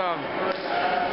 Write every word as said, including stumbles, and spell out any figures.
Awesome.